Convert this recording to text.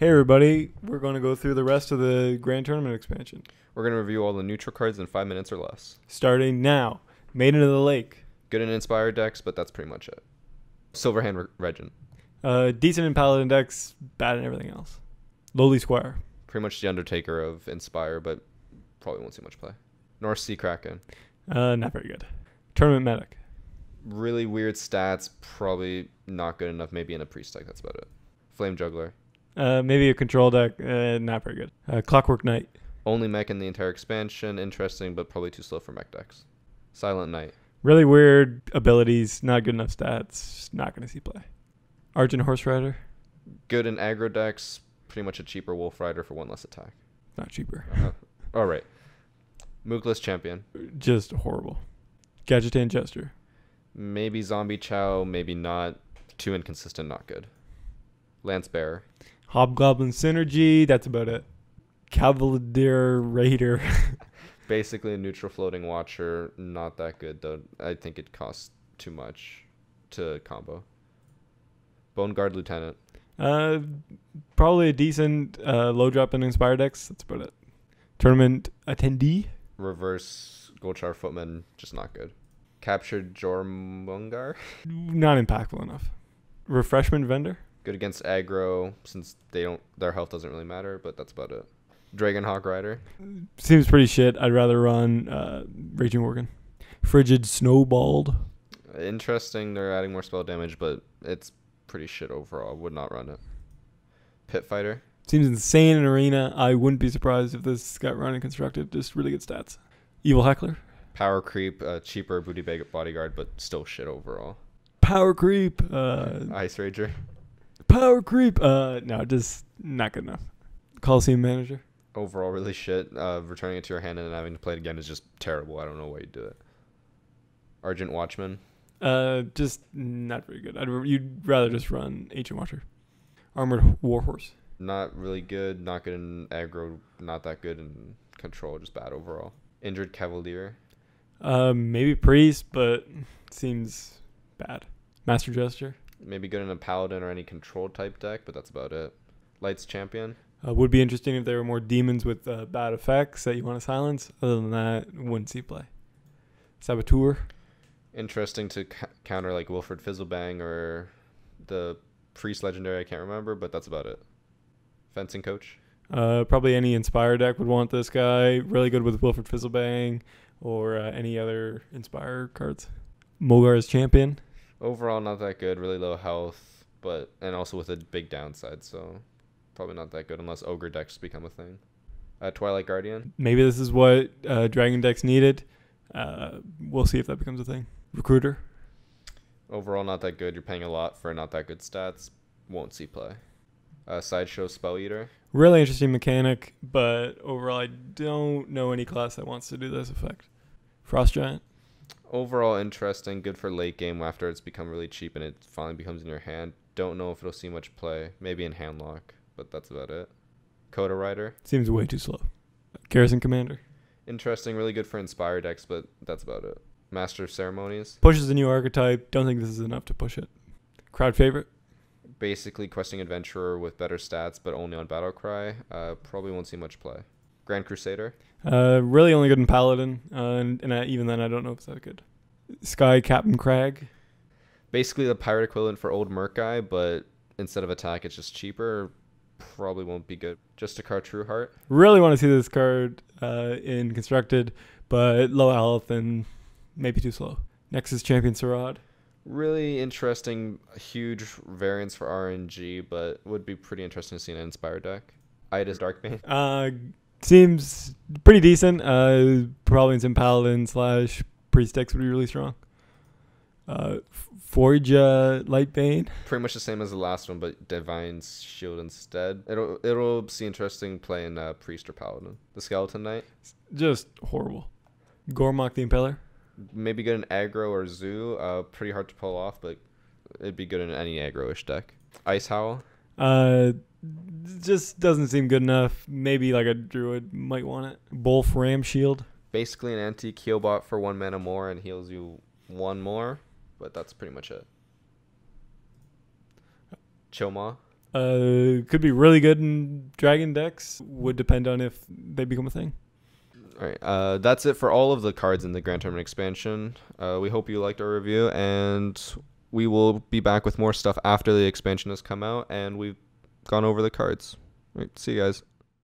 Hey everybody, we're going to go through the rest of the Grand Tournament expansion. We're going to review all the neutral cards in 5 minutes or less. Starting now, Maiden of the Lake. Good in Inspire decks, but that's pretty much it. Silverhand Regent. Decent in Paladin decks, bad in everything else. Lowly Squire. Pretty much the Undertaker of Inspire, but probably won't see much play. North Sea Kraken. Not very good. Tournament Medic. Really weird stats, probably not good enough, maybe in a Priest deck, that's about it. Flame Juggler. Maybe a control deck, not very good. Clockwork Knight. Only mech in the entire expansion, interesting, but probably too slow for mech decks. Silent Knight. Really weird abilities, not good enough stats, not going to see play. Argent Horse Rider. Good in aggro decks, pretty much a cheaper Wolf Rider for one less attack. Not cheaper. All right. Moogless Champion. Just horrible. Gadgetan Jester. Maybe Zombie Chow, maybe not. Too inconsistent, not good. Lance Bearer. Hobgoblin Synergy, that's about it. Cavaladeer Raider. Basically a neutral floating watcher, not that good though. I think it costs too much to combo. Bone Guard Lieutenant. Probably a decent low drop in Inspire decks, that's about it. Tournament Attendee. Reverse Gochar Footman, just not good. Captured Jormungar. Not impactful enough. Refreshment Vendor. Good against aggro, since their health doesn't really matter, but that's about it. Dragonhawk Rider. Seems pretty shit. I'd rather run Raging Morgan. Frigid Snowballed. Interesting. They're adding more spell damage, but it's pretty shit overall. Would not run it. Pit Fighter. Seems insane in Arena. I wouldn't be surprised if this got run and constructed. Just really good stats. Evil Heckler. Power Creep. Cheaper Booty Bag Bodyguard, but still shit overall. Power Creep. Ice Rager. Power Creep. No, just not good enough. Coliseum Manager. Overall, really shit. Returning it to your hand and then having to play it again is just terrible. I don't know why you do it. Argent Watchman. Just not very good. You'd rather just run Ancient Watcher. Armored Warhorse. Not really good. Not good in aggro. Not that good in control. Just bad overall. Injured Cavalier. Maybe Priest, but seems bad. Master Jester. Maybe good in a Paladin or any control type deck, but that's about it. Lights Champion. Would be interesting if there were more demons with bad effects that you want to silence. Other than that, wouldn't see play. Saboteur. Interesting to counter like Wilford Fizzlebang or the Priest Legendary, I can't remember, but that's about it. Fencing Coach. Probably any Inspire deck would want this guy. Really good with Wilford Fizzlebang or any other Inspire cards. Mogar's Champion. Overall, not that good. Really low health, and also with a big downside, so probably not that good unless Ogre decks become a thing. Twilight Guardian. Maybe this is what Dragon decks needed. We'll see if that becomes a thing. Recruiter. Overall, not that good. You're paying a lot for not that good stats. Won't see play. Sideshow Spell Eater. Really interesting mechanic, but overall, I don't know any class that wants to do this effect. Frost Giant. Overall interesting, good for late game after it's become really cheap and it finally becomes in your hand. Don't know if it'll see much play. Maybe in Handlock, but that's about it. Coda Rider. Seems way too slow. Garrison Commander. Interesting, really good for Inspire decks, but that's about it. Master of Ceremonies. Pushes a new archetype. Don't think this is enough to push it. Crowd favorite. Basically Questing Adventurer with better stats, but only on Battlecry. Probably won't see much play. Grand Crusader. Really only good in Paladin, and even then I don't know if it's that good. Sky Captain Crag. Basically the pirate equivalent for old Merc guy, but instead of attack it's just cheaper. Probably won't be good. Justicar Trueheart. Really want to see this card in Constructed, but low health and maybe too slow. Nexus Champion Sarad. Really interesting, huge variance for RNG, but would be pretty interesting to see in an Inspire deck. Ida's Darkbane. Seems pretty decent. Probably in some Paladin / Priest decks would be really strong. Forja Lightbane. Pretty much the same as the last one, but Divine Shield instead. It'll see interesting play in Priest or Paladin. The Skeleton Knight. Just horrible. Gormok the Impaler. Maybe good in aggro or zoo. Pretty hard to pull off, but it'd be good in any aggro-ish deck. Ice Howl. Just doesn't seem good enough. Maybe like a druid might want it. Bolf Ram Shield. Basically an anti-Keel bot for 1 mana more and heals you 1 more, but that's pretty much it. Choma. Could be really good in dragon decks. Would depend on if they become a thing. All right, that's it for all of the cards in the Grand Tournament expansion. We hope you liked our review, and we will be back with more stuff after the expansion has come out and we've gone over the cards. All right, see you guys.